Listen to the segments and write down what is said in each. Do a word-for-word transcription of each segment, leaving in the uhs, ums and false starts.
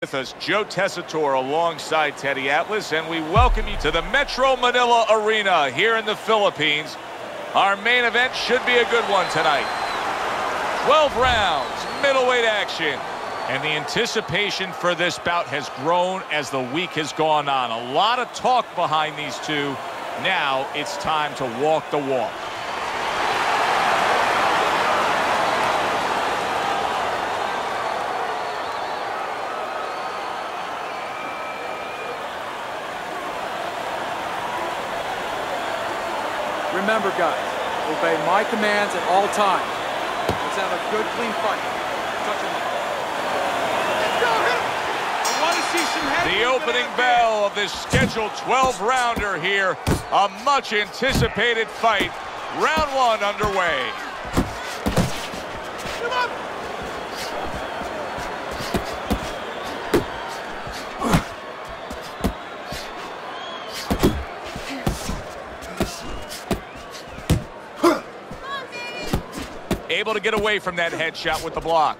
With us, Joe Tessitore alongside Teddy Atlas, and we welcome you to the Metro Manila Arena here in the Philippines. Our main event should be a good one tonight. twelve rounds, middleweight action. And the anticipation for this bout has grown as the week has gone on. A lot of talk behind these two. Now it's time to walk the walk. Remember, guys, obey my commands at all times. Let's have a good, clean fight. Touch him up. Let's go, hit him. I want to see some head. The opening bell of this scheduled twelve rounder here. A much-anticipated fight. Round one underway. Come on. Able to get away from that headshot with the block.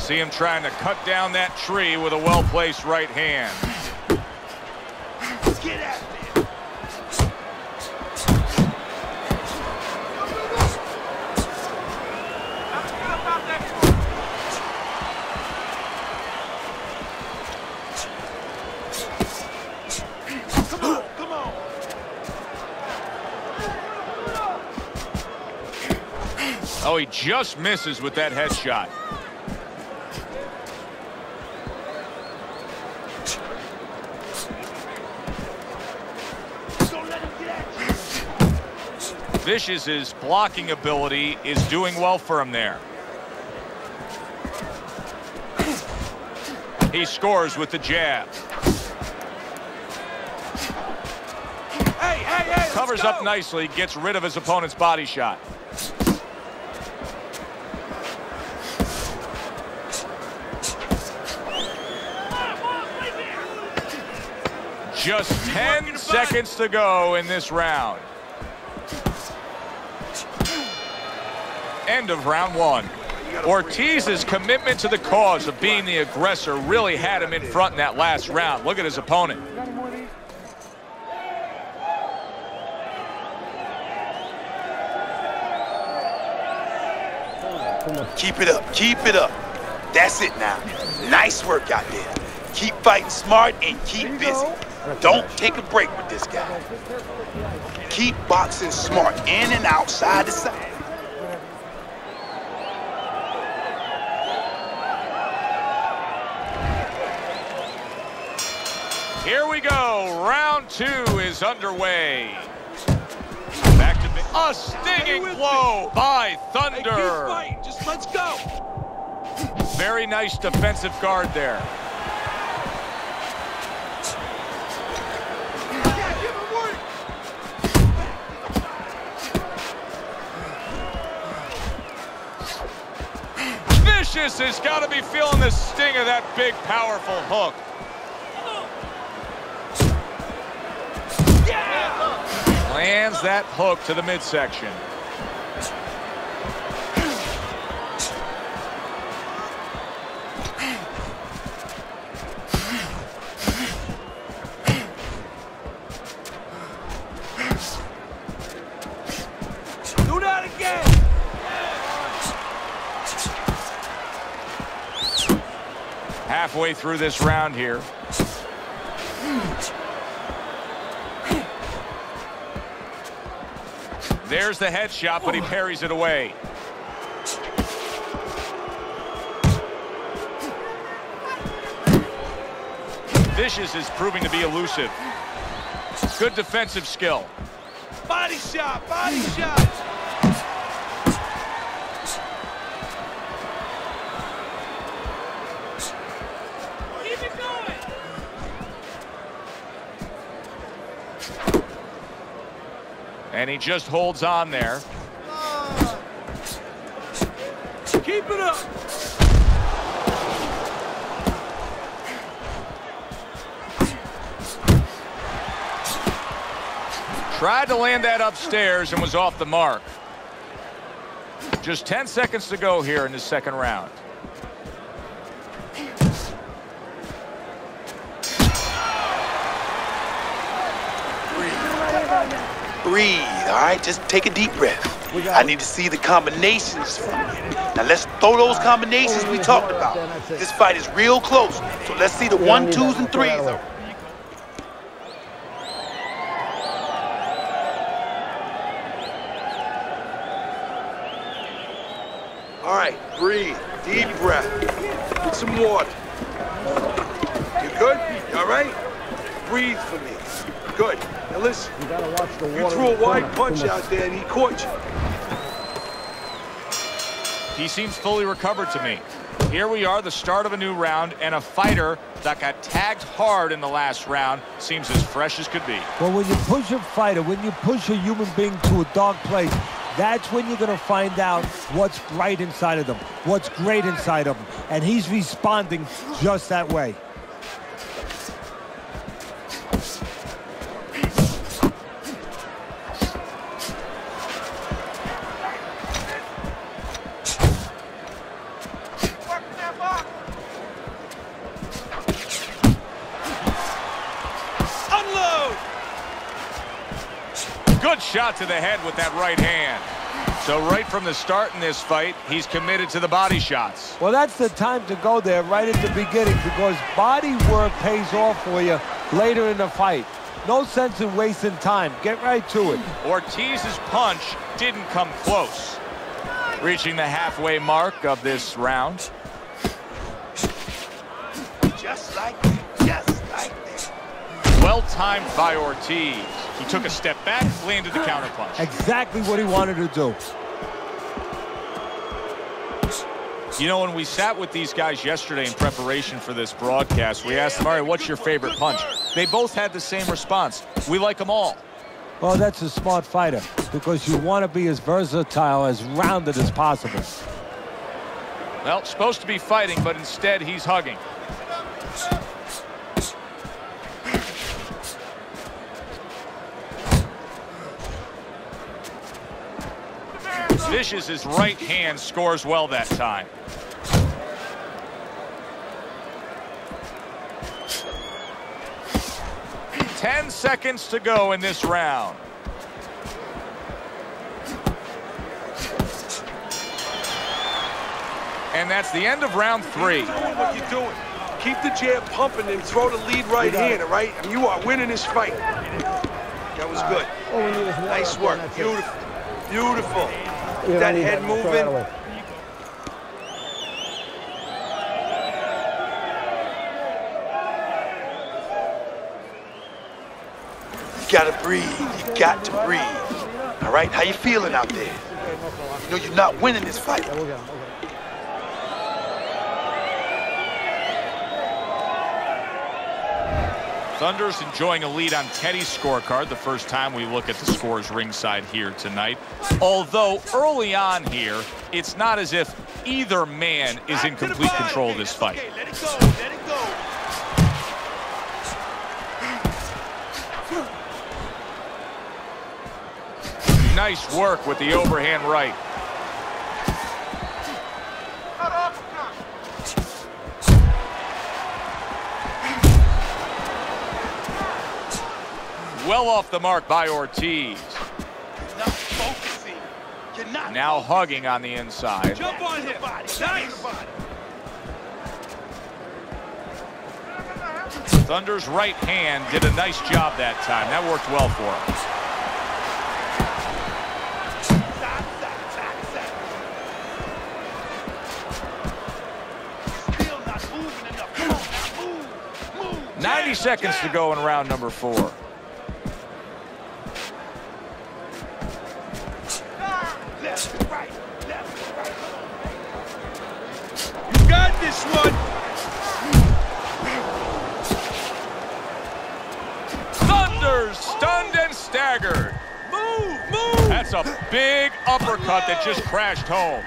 See him trying to cut down that tree with a well-placed right hand. Get out of there. Come on, come on. Oh, he just misses with that headshot. Vicious's blocking ability is doing well for him there. He scores with the jab. Hey, hey, hey, covers up nicely, gets rid of his opponent's body shot. Just ten seconds to go in this round. End of round one. Ortiz's commitment to the cause of being the aggressor really had him in front in that last round. Look at his opponent. Keep it up, keep it up. That's it now. Nice work out there. Keep fighting smart and keep busy. Don't take a break with this guy. Keep boxing smart, in and outside the side. Here we go. Round two is underway. Back to a stinging blow by Thunder. Hey, keep fighting. Just let's go. Very nice defensive guard there. Yeah, give him work. Vicious has got to be feeling the sting of that big, powerful hook. Lands that hook to the midsection. Do that again. Halfway through this round here. There's the headshot, but he parries it away. Vicious is proving to be elusive. Good defensive skill. Body shot, body shot. Keep it going. And he just holds on there. Keep it up. Tried to land that upstairs and was off the mark. Just ten seconds to go here in the second round. Breathe, all right? Just take a deep breath. I need to see the combinations from you. Now let's throw those combinations we talked about. This fight is real close, so let's see the one, twos, and threes. All right, breathe, deep breath. Get some water. You good? You all right? Breathe for me. Good. Now listen, you, gotta watch the water you threw a wide corner. punch out there and he caught you. He seems fully recovered to me. Here we are, the start of a new round, and a fighter that got tagged hard in the last round seems as fresh as could be. Well, when you push a fighter, when you push a human being to a dark place, that's when you're going to find out what's bright inside of them, what's great inside of them, and he's responding just that way. Shot to the head with that right hand. So right from the start in this fight, he's committed to the body shots. Well, that's the time to go there right at the beginning, because body work pays off for you later in the fight. No sense in wasting time. Get right to it. Ortiz's punch didn't come close. Reaching the halfway mark of this round. Just like that. Just like that. Well timed by Ortiz. He took a step back, landed the counterpunch. Exactly what he wanted to do. You know, when we sat with these guys yesterday in preparation for this broadcast, we asked them, all right, what's your favorite punch? They both had the same response. We like them all. Well, that's a smart fighter, because you want to be as versatile, as rounded as possible. Well, supposed to be fighting, but instead he's hugging. Vicious, his right hand scores well that time. Ten seconds to go in this round. And that's the end of round three. Keep doing what you're doing. Keep the jab pumping and throw the lead right hand, all right? And you are winning this fight. That was good. Nice work. Beautiful. Beautiful. Yeah, that head moving. You gotta breathe. You got to breathe. All right, how you feeling out there? You know you're not winning this fight. Thunder's enjoying a lead on Teddy's scorecard, the first time we look at the scores ringside here tonight. Although early on here, it's not as if either man is in complete control of this fight. Okay, let it go, let it go. Nice work with the overhand right. Well off the mark by Ortiz. You're not focusing. You're not now focusing. Hugging on the inside. Jump on him. Nice. Thunder's right hand did a nice job that time. That worked well for him. Still not moving enough. Come on, now move. Move. ninety seconds to go in round number four. That's a big uppercut that just crashed home.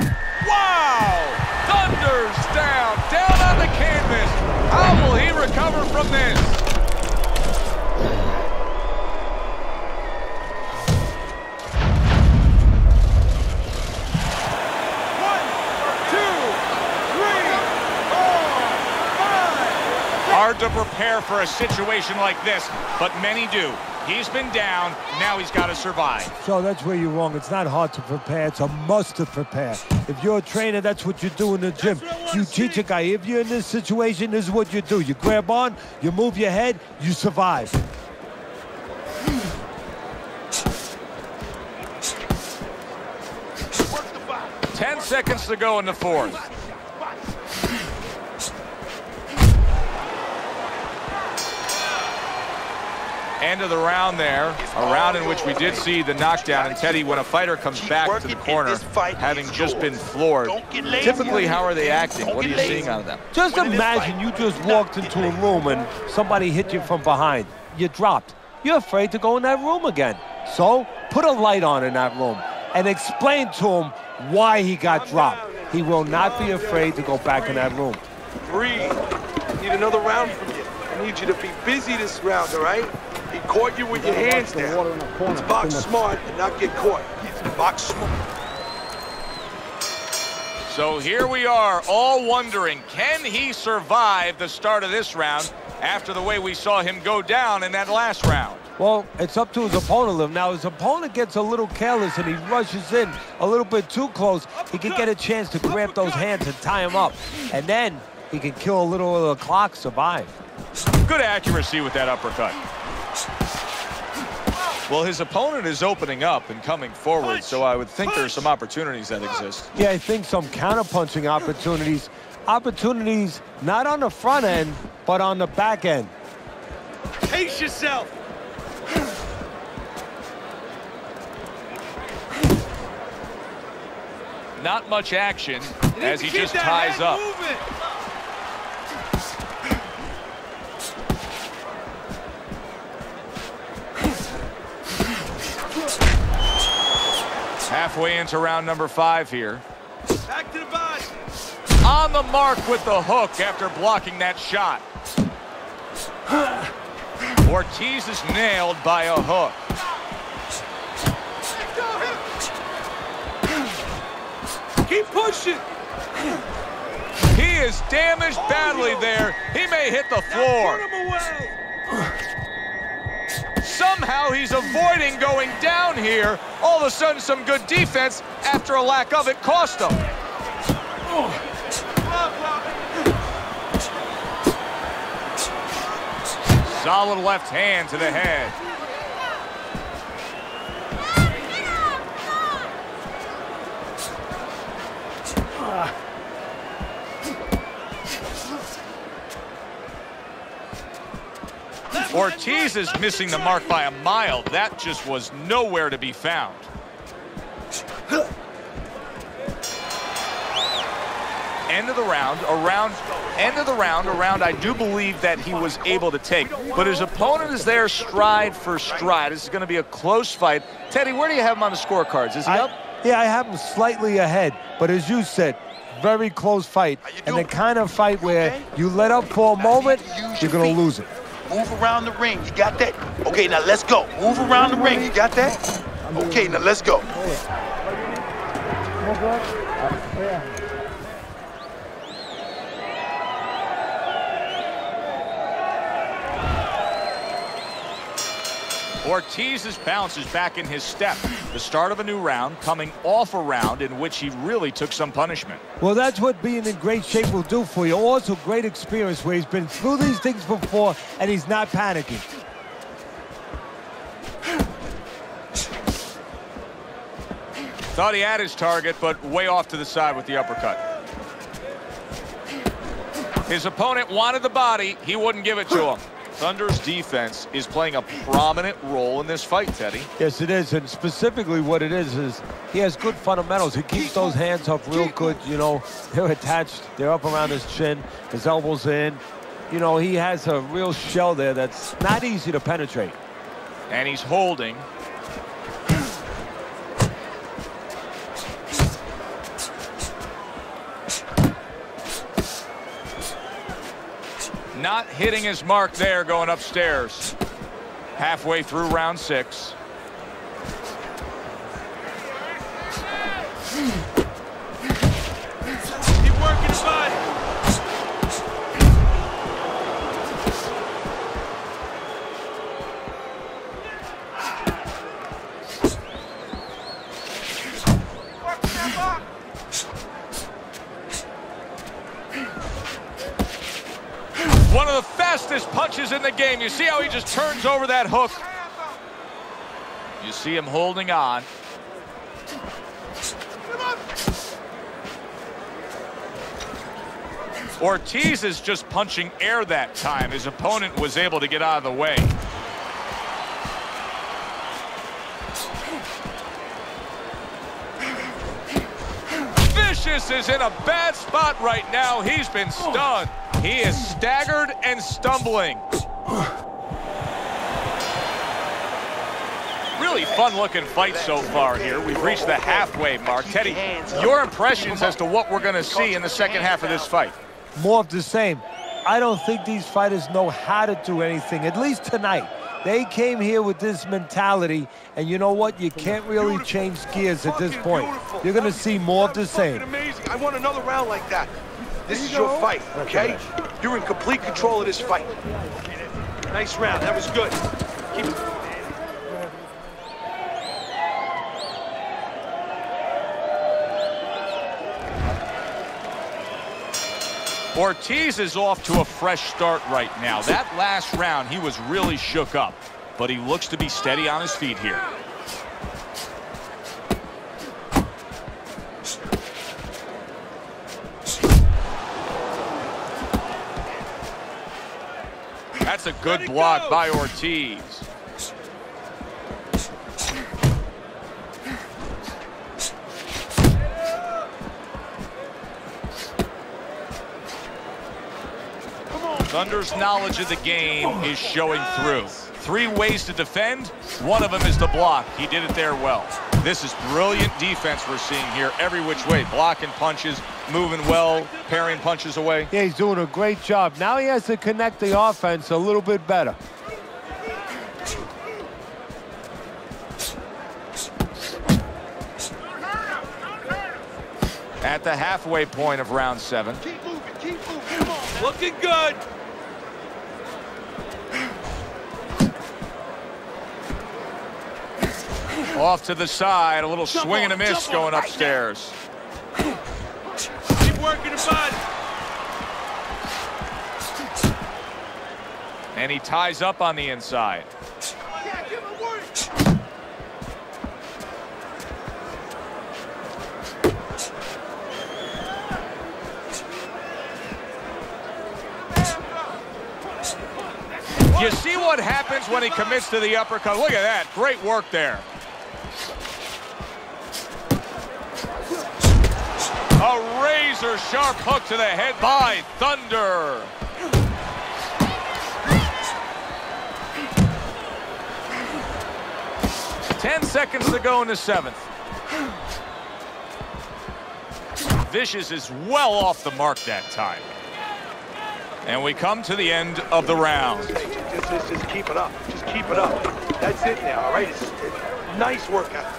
Wow! Thunders down, down on the canvas. How will he recover from this? One, two, three, four, five. Hard to prepare for a situation like this, but many do. He's been down, now he's got to survive. So that's where you're wrong. It's not hard to prepare, it's a must to prepare. If you're a trainer, that's what you do in the gym. You teach a guy, if you're in this situation, this is what you do. You grab on, you move your head, you survive. Ten seconds to go in the fourth. End of the round there, a round in which we did see the knockdown. And Teddy, when a fighter comes back to the corner, having just been floored, typically how are they acting? What are you seeing out of them? Just imagine you just walked into a room and somebody hit you from behind. You dropped. You're afraid to go in that room again. So put a light on in that room and explain to him why he got dropped. He will not be afraid to go back in that room. Breathe. Need another round from you. I need you to be busy this round, all right? He caught you with your hands down. Let's box smart and not get caught. Box smart. So here we are, all wondering, can he survive the start of this round after the way we saw him go down in that last round? Well, it's up to his opponent. Now, his opponent gets a little careless and he rushes in a little bit too close. He can get a chance to grab those hands and tie him up. And then he can kill a little of the clock, survive. Good accuracy with that uppercut. Well, his opponent is opening up and coming forward, so I would think there's some opportunities that exist. Yeah, I think some counterpunching opportunities. Opportunities not on the front end, but on the back end. Pace yourself. Not much action as he just ties up. Halfway into round number five here. Back to the body. On the mark with the hook after blocking that shot. Ortiz is nailed by a hook. Keep pushing. He is damaged oh, badly yo. there. He may hit the floor. Somehow he's avoiding going down here. All of a sudden, some good defense after a lack of it cost him. Solid left hand to the head. Ortiz is missing the mark by a mile. That just was nowhere to be found. End of the round, around, end of the round, around I do believe that he was able to take. But his opponent is there stride for stride. This is going to be a close fight. Teddy, where do you have him on the scorecards? Is he I, up? Yeah, I have him slightly ahead. But as you said, very close fight. And the kind of fight where you let up for a moment, you're going to lose it. Move around the ring, you got that? Okay, now let's go. Move around the ring, you got that? Okay, now let's go. Ortiz's bounce is back in his step. The start of a new round, coming off a round in which he really took some punishment. Well, that's what being in great shape will do for you. Also, great experience where he's been through these things before and he's not panicking. Thought he had his target, but way off to the side with the uppercut. His opponent wanted the body. He wouldn't give it to him. Thunder's defense is playing a prominent role in this fight, Teddy. Yes, it is, and specifically what it is is he has good fundamentals. He keeps those hands up real good, you know. They're attached, they're up around his chin, his elbows in. You know, he has a real shell there that's not easy to penetrate. And he's holding. not hitting his mark there going upstairs. Halfway through round six. Keep working his body. One of the fastest punches in the game. You see how he just turns over that hook. You see him holding on. Ortiz is just punching air that time. His opponent was able to get out of the way. Vicious is in a bad spot right now. He's been stunned. He is staggered and stumbling. Really fun-looking fight so far here. We've reached the halfway mark. Teddy, your impressions as to what we're going to see in the second half of this fight? More of the same. I don't think these fighters know how to do anything, at least tonight. They came here with this mentality, and you know what? You can't really beautiful. change gears at this point. Beautiful. You're going to see more of the same. Amazing. I want another round like that. This you is go. your fight, okay? You're in complete control of this fight. Nice round. That was good. Keep it. Ortiz is off to a fresh start right now. That last round, he was really shook up, but he looks to be steady on his feet here. That's a good block by Ortiz. Thunder's knowledge of the game is showing through. Three ways to defend. One of them is the block. He did it there well. This is brilliant defense we're seeing here, every which way. Blocking punches, moving well, parrying punches away. Yeah, he's doing a great job. Now he has to connect the offense a little bit better. At the halfway point of round seven. Keep moving, keep moving. Looking good. Off to the side, a little jump swing on, and a miss going right upstairs. Now. Keep working the body. And he ties up on the inside. Yeah, give him a word. You see what happens when he commits to the uppercut? Look at that, great work there. A razor-sharp hook to the head by Thunder. Ten seconds to go in the seventh. Vicious is well off the mark that time. And we come to the end of the round. Just, just, just keep it up. Just keep it up. That's it now, all right? It's, it's nice workout.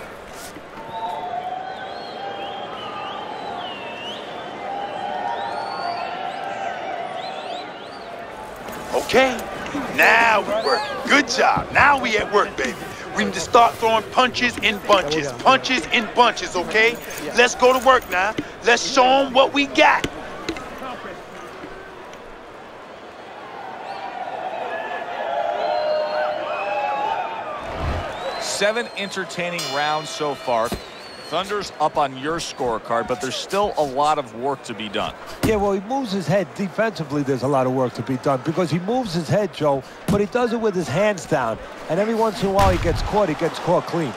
Okay, now we work. Good job. Now we at work, baby. We need to start throwing punches in bunches. Punches in bunches, okay? Let's go to work now. Let's show them what we got. Seven entertaining rounds so far. Thunder's up on your scorecard, but there's still a lot of work to be done. Yeah, well, he moves his head. Defensively, there's a lot of work to be done because he moves his head, Joe, but he does it with his hands down. And every once in a while he gets caught, he gets caught clean.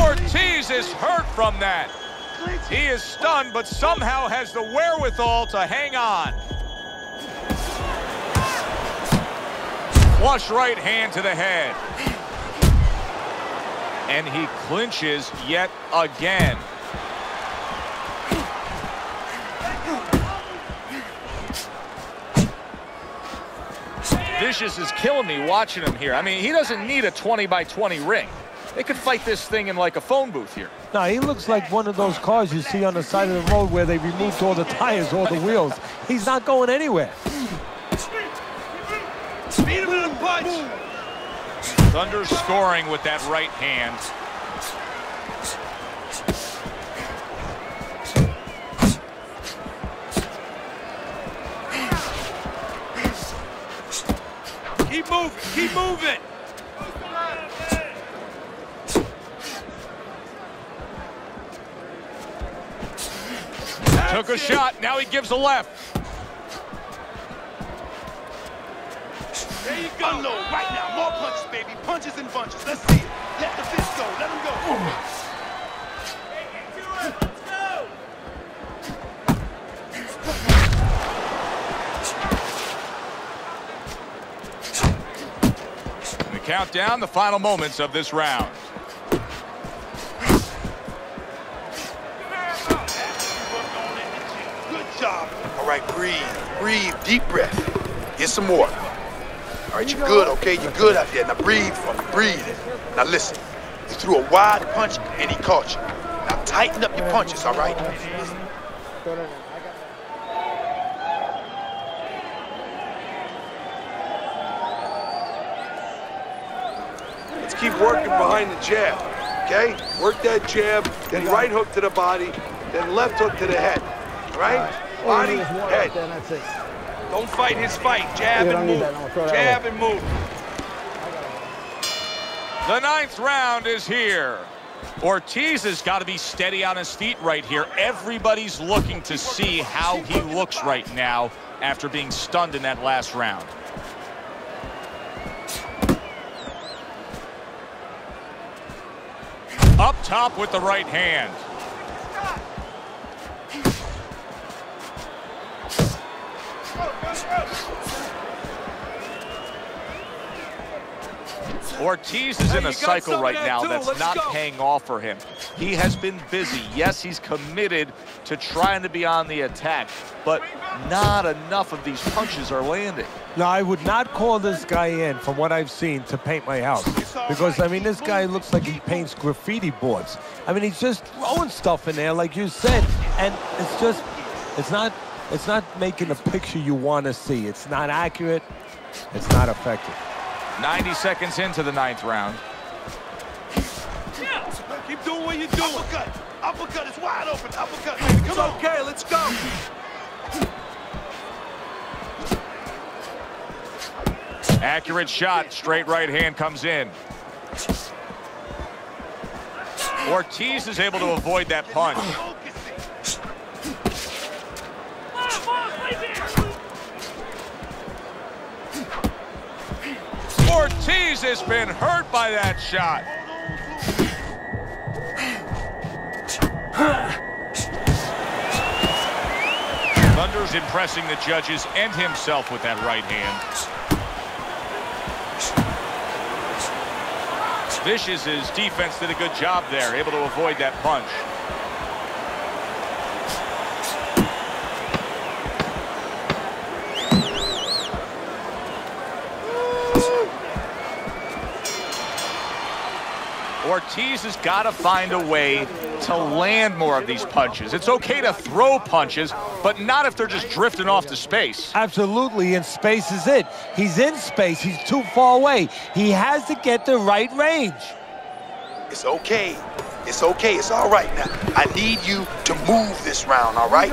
Ortiz is hurt from that. He is stunned, but somehow has the wherewithal to hang on. Flush right hand to the head. and he clinches yet again. Vicious is killing me watching him here. I mean, he doesn't need a twenty by twenty ring. They could fight this thing in like a phone booth here. No, he looks like one of those cars you see on the side of the road where they removed all the tires, all the wheels. He's not going anywhere. Speed him in the punch. Thunder scoring with that right hand. Keep moving, keep moving. Took a shot, now he gives a left. There you go. Unload right now, more punches, baby. Punches and bunches, let's see it. Let the fist go, let him go. Take it to him, let's go. The countdown, the final moments of this round. All right, breathe, breathe, deep breath. Get some water. All right, you're good, okay? You're good out there. Now breathe for me, breathe. Now listen, he threw a wide punch and he caught you. Now tighten up your punches, all right? Let's keep working behind the jab, okay? Work that jab, then right hook to the body, then left hook to the head, all right? Body, head. Don't fight his fight. Jab and move. Jab and move. The ninth round is here. Ortiz has got to be steady on his feet right here. Everybody's looking to see how he looks right now after being stunned in that last round. Up top with the right hand. Ortiz is in a cycle right now that's not paying off for him. He has been busy. Yes, he's committed to trying to be on the attack, but not enough of these punches are landing. No, I would not call this guy in, from what I've seen, to paint my house. Because, I mean, this guy looks like he paints graffiti boards. I mean, he's just throwing stuff in there, like you said, and it's just, it's not, it's not making the picture you want to see. It's not accurate. It's not effective. ninety seconds into the ninth round. Yeah. Keep doing what you're doing. Uppercut. Uppercut is wide open. Uppercut. Baby. Come on. Okay, let's go. Accurate shot. Straight right hand comes in. Ortiz is able to avoid that punch. Ortiz has been hurt by that shot. Thunder's impressing the judges and himself with that right hand. Vicious' defense did a good job there, able to avoid that punch. Ortiz has got to find a way to land more of these punches. It's okay to throw punches, but not if they're just drifting off to space. Absolutely, and space is it. He's in space. He's too far away. He has to get the right range. It's okay. It's okay. It's all right now. I need you to move this round, all right?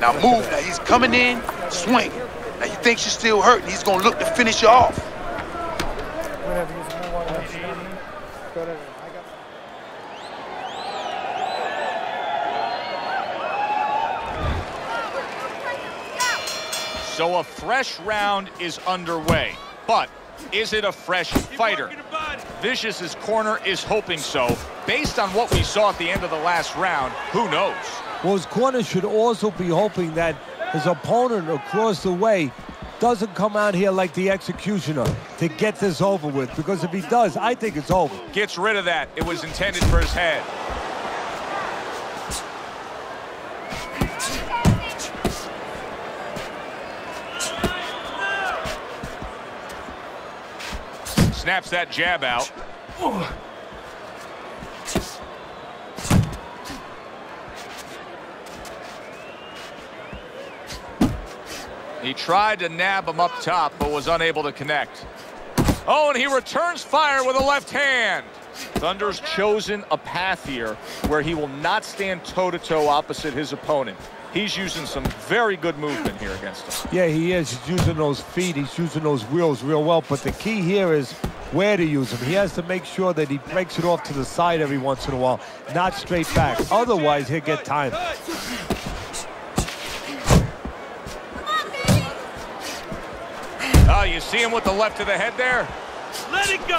Now move. Now he's coming in, swing. Now you think you're still hurting. He's going to look to finish you off. So a fresh round is underway, but is it a fresh fighter? Vicious's corner is hoping so. Based on what we saw at the end of the last round, who knows? Well, his corner should also be hoping that his opponent across the way doesn't come out here like the executioner to get this over with, because if he does, I think it's over. Gets rid of that. It was intended for his head. Snaps that jab out. He tried to nab him up top, but was unable to connect. Oh, and he returns fire with a left hand. Thunder's chosen a path here where he will not stand toe-to-toe opposite his opponent. He's using some very good movement here against him. Yeah, he is. He's using those feet. He's using those wheels real well. But the key here is where to use him. He has to make sure that he breaks it off to the side every once in a while, not straight back. Otherwise, he'll get timed. Oh, you see him with the left of the head there? Let it go!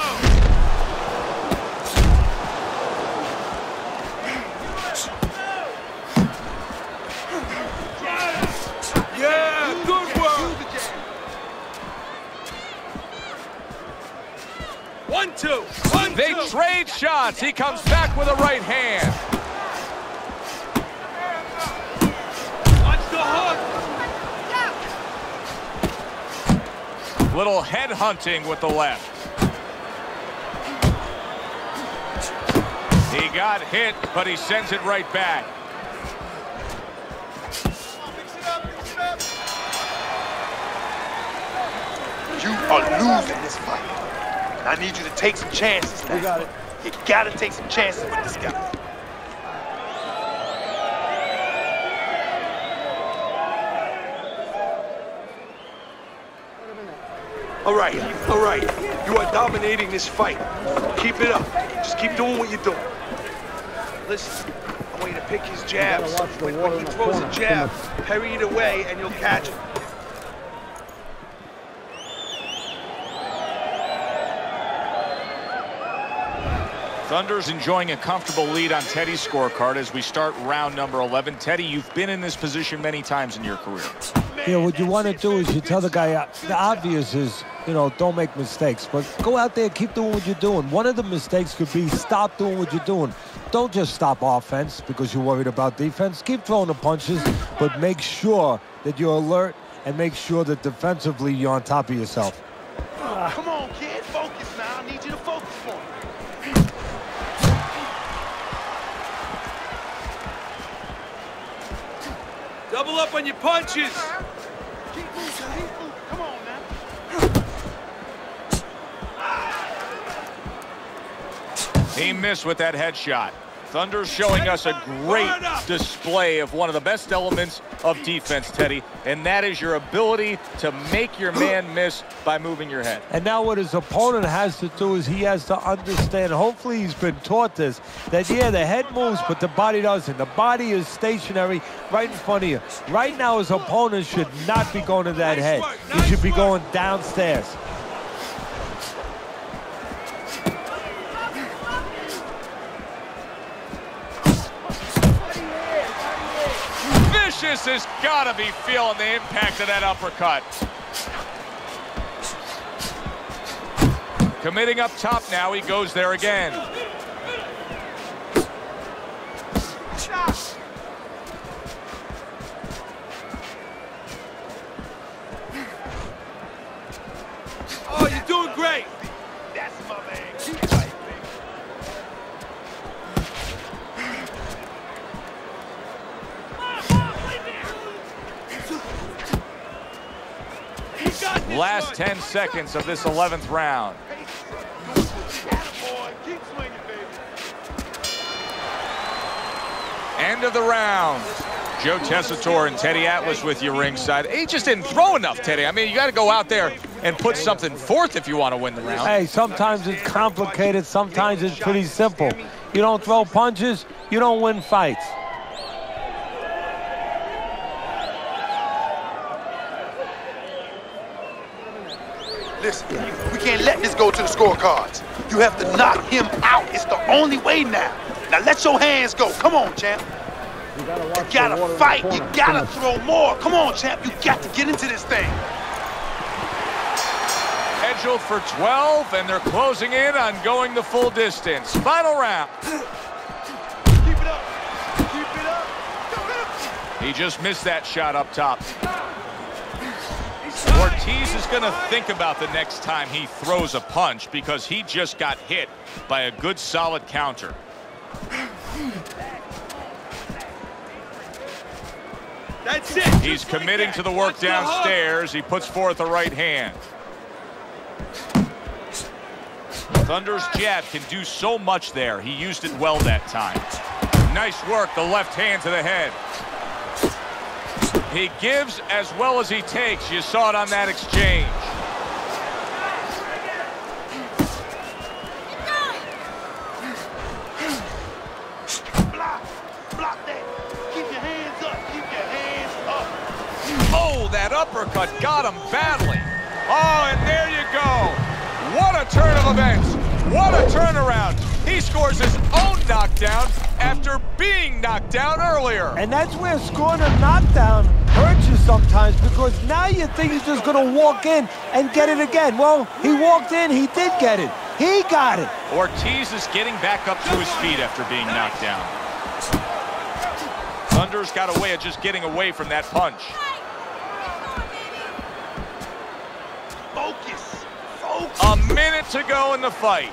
One, two. One, they two. Trade shots. He comes back with a right hand. Watch the hook. Little head hunting with the left. He got hit, but he sends it right back. You are losing this fight. I need you to take some chances now. You got it. You gotta take some chances with this guy. All right, all right. You are dominating this fight. Keep it up. Just keep doing what you're doing. Listen, I want you to pick his jabs. When, when he throws a jab, parry it away and you'll catch it. Thunder's enjoying a comfortable lead on Teddy's scorecard as we start round number eleven. Teddy, you've been in this position many times in your career. Yeah, what you want to do is you tell the guy, the obvious is, you know, don't make mistakes. But go out there and keep doing what you're doing. One of the mistakes could be stop doing what you're doing. Don't just stop offense because you're worried about defense. Keep throwing the punches, but make sure that you're alert and make sure that defensively you're on top of yourself. Oh, come on, kid. Focus now. I need you to focus for me. Double up on your punches. Keep moving, keep moving. Come on, man. He missed with that headshot. Thunder's showing us a great display of one of the best elements of defense, Teddy, and that is your ability to make your man miss by moving your head. And now what his opponent has to do is he has to understand, hopefully he's been taught this, that, yeah, the head moves, but the body doesn't. The body is stationary right in front of you. Right now, his opponent should not be going to that head. He should be going downstairs. This has got to be feeling the impact of that uppercut. Committing up top now, he goes there again. Oh, you're doing great. That's my man. Last ten seconds of this eleventh round. End of the round. Joe Tessitore and Teddy Atlas with you ringside. He just didn't throw enough, Teddy. I mean, you got to go out there and put something forth if you want to win the round. Hey, sometimes it's complicated. Sometimes it's pretty simple. You don't throw punches, you don't win fights. Listen, we can't let this go to the scorecards. You have to knock him out. It's the only way now. Now let your hands go. Come on, champ. You gotta, you gotta fight. You gotta throw more. Come on, champ. You got to get into this thing. scheduled for twelve, and they're closing in on going the full distance. Final round. Keep it up. Keep it up. He just missed that shot up top. Ortiz is going to think about the next time he throws a punch, because he just got hit by a good, solid counter. That's it. He's committing like to the work downstairs. He puts forth a right hand. Thunder's jab can do so much there. He used it well that time. Nice work, the left hand to the head. He gives as well as he takes. You saw it on that exchange. That uppercut got him badly. Oh, and there you go. What a turn of events. What a turnaround. He scores his own knockdown after being knocked down earlier. And that's where scoring a knockdown hurts you sometimes, because now you think he's just going to walk in and get it again. Well, he walked in, he did get it. He got it. Ortiz is getting back up to his feet after being knocked down. Thunder's got a way of just getting away from that punch. Focus. Focus. A minute to go in the fight.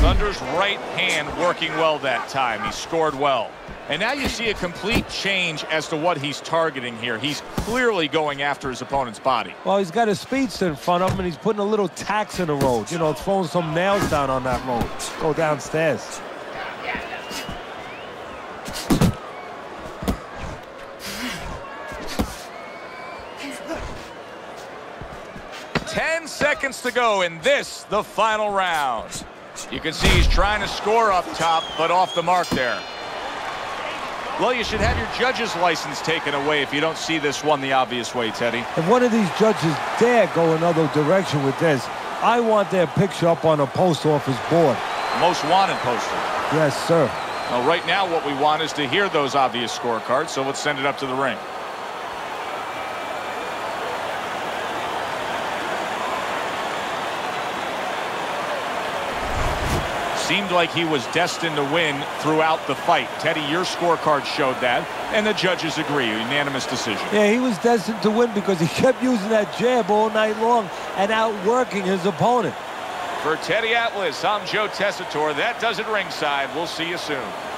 Thunder's right hand working well that time. He scored well. And now you see a complete change as to what he's targeting here. He's clearly going after his opponent's body. Well, he's got his speedster in front of him, and he's putting a little tax in the road. You know, throwing some nails down on that road. Go downstairs. ten seconds to go in this, the final round. You can see he's trying to score up top, but off the mark there. Well, you should have your judge's license taken away if you don't see this one the obvious way, Teddy. If one of these judges dare go another direction with this, I want their picture up on a post office board. Most wanted poster. Yes, sir. Well, right now what we want is to hear those obvious scorecards, so let's send it up to the ring. Seemed like he was destined to win throughout the fight. Teddy, your scorecard showed that, and the judges agree. Unanimous decision. Yeah, he was destined to win because he kept using that jab all night long and outworking his opponent. For Teddy Atlas, I'm Joe Tessitore. That does it ringside. We'll see you soon.